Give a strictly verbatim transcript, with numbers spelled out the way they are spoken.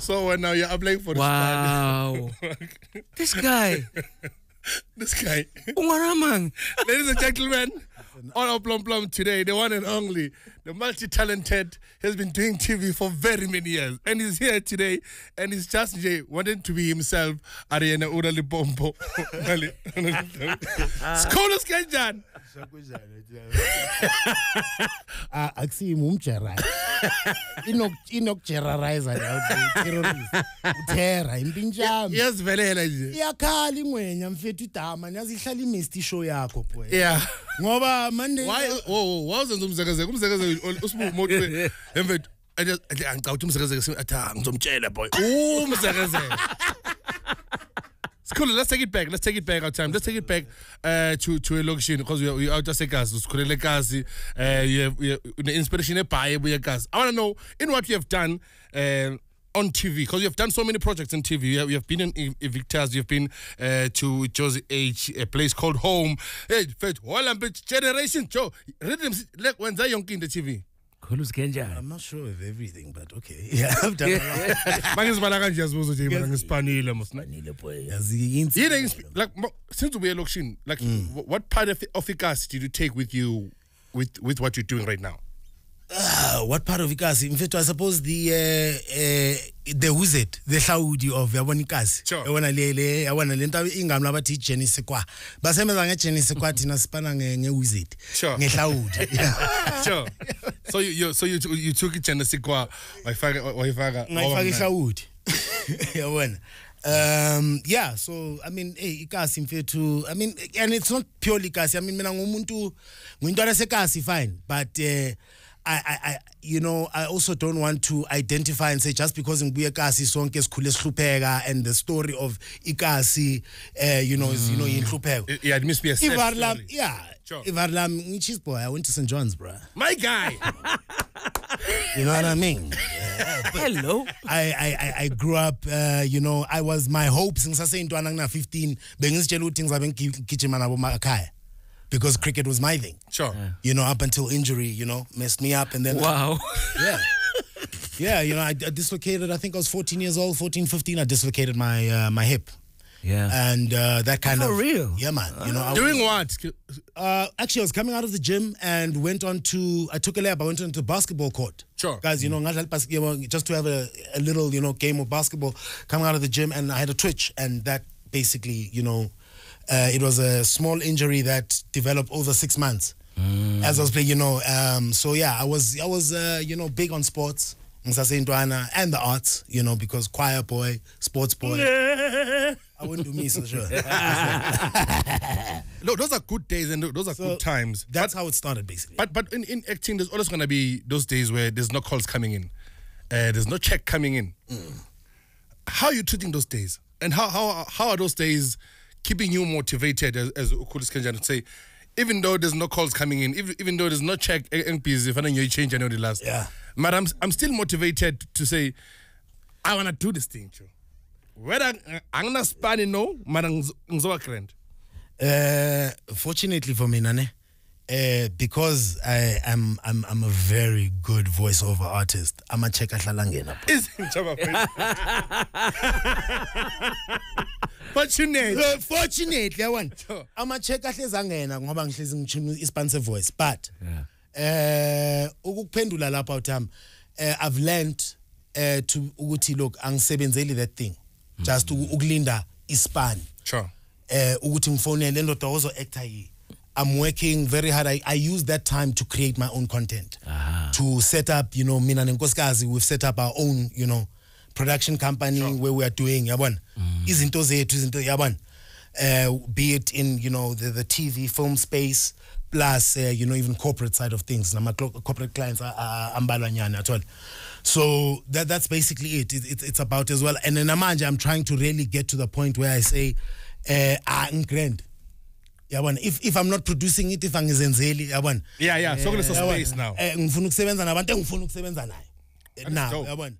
So now you're applying for the wow. This guy. This guy. Umaraman. Ladies and gentlemen, on our Blom Blom today, the one and only, the multi-talented, has been doing T V for very many years. And he's here today, and he's just Jay, wanting to be himself, Ariana Urali Bombo Khulu Skenjana. Ah, Axi mumchera. Inok inok terrorize ya terrorist. Utera impinjami. Yes velela nje. Iyakhala ingwenya mfethu idama nyazi ihlala imesti show yakho boy. Yeah. Ngoba manje oh wazenza umzekeze kumzekeze usibu motwe emfethu ngicawuthi umzekeze athi ngizomtshela boy. Umzekeze. It's cool. Let's take it back. Let's take it back our time. Let's take it back uh, to to a location because we are out of gas. It's cool. Gas. The inspiration is by we gas. I want to know in what you have done uh, on T V because you have done so many projects on T V. You have, you have been in Evictas. You've been uh, to Josie H, a place called home. Hey, first all and bitch generation. Joe, rhythms like when they young in the T V. I'm not sure of everything, but okay. Yeah, I've done a lot. Since we are looking, like, mm. what part of of Ikas did you take with you, with with what you're doing right now? Uh, what part of Ikas? In fact, I suppose the uh, uh, the wizard, the Saudi of Yabonikas. Sure. I wanna lele, I wanna lenta ingam laba ti cheni sekwa. Basema zanga cheni sekwa tina spana nge wizard. Sure. Nge Saudi. Sure. So you, you so you you took it and sikwa waifaka waifaka waifaka Saudi. Yeah, um yeah, so I mean hey ikasi mfethu, I mean and it's not purely kasi. I mean mina ngumuntu ngintwana sekasi fine, but uh, I, I, I, you know, I also don't want to identify and say just because Nguye Kasi song is Khulu Skenjana and the story of Ikasi, uh, you know, mm. is, you know, in Hlupega. Yeah, it must be a story. Yeah, sure. Ivarlam, which is boy, I went to Saint John's, bro. My guy. You know what I mean? Yeah, hello. I, I, I grew up, uh, you know, I was my hope since I say into Anangna fifteen. Bengis chelu things I've been kitchen man abomakaya. Because cricket was my thing. Sure. Yeah. You know, up until injury, you know, messed me up and then... Wow. I, yeah. Yeah, you know, I, I dislocated, I think I was fourteen years old, fourteen, fifteen, I dislocated my uh, my hip. Yeah. And uh, that kind For of... For real? Yeah, man. You know, doing was, what? Uh, actually, I was coming out of the gym and went on to... I took a lap, I went onto a basketball court. Sure. Guys, you know, mm. just to have a, a little, you know, game of basketball, coming out of the gym and I had a twitch and that basically, you know... Uh, it was a small injury that developed over six months mm. as I was playing, you know. Um, so yeah, I was, I was, uh, you know, big on sports, and the arts, you know, because choir boy, sports boy. Yeah. I wouldn't do me so sure. No, those are good days and those are so good times. That's but, how it started, basically. But but in, in acting, there's always gonna be those days where there's no calls coming in, uh, there's no check coming in. Mm. How are you treating those days? And how how how are those days keeping you motivated, as, as Khulu Skenjana would say, even though there's no calls coming in, even, even though there's no check N Ps, if I don't know you change, I know the last. Yeah. But I'm, I'm still motivated to say, I want to do this thing, too. Whether I'm not spanning, no, but I'm not current. Fortunately for me, Nane, uh, because I, I'm, I'm, I'm a very good voiceover artist, I'm a check at Lalangena. Fortunately, uh, fortunately, I want. I'm a check at Zangena, I'm going to listen to voice. But, yeah. uh, I've learned uh, to uguti look and sebenzeli that thing. Mm. Just to uglinda ispan. Sure. Uguti mfone and then also actor. I'm working very hard. I, I use that time to create my own content. Ah. To set up, you know, mina nenkoskazi, we've set up our own, you know, production company sure. where we are doing yabon isn't those it isn't yabon be it in you know the, the T V film space plus uh, you know even corporate side of things now my corporate clients are ambalanyana at all so that that's basically it. It, it it's about as well and in Amanja I'm trying to really get to the point where I say uh I'm grand. Yeah, one. If if I'm not producing it if I'm zenzeli yeah one yeah yeah so it's a space now.